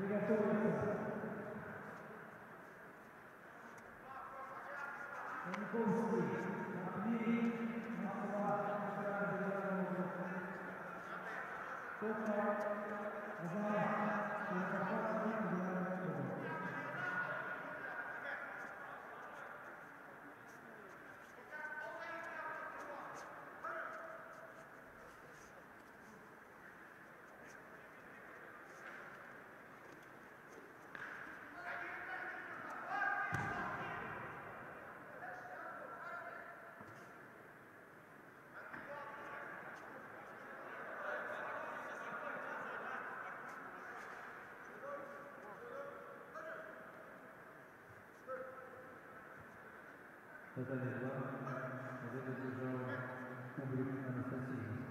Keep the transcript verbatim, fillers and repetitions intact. Totally, I did it without public anesthesia.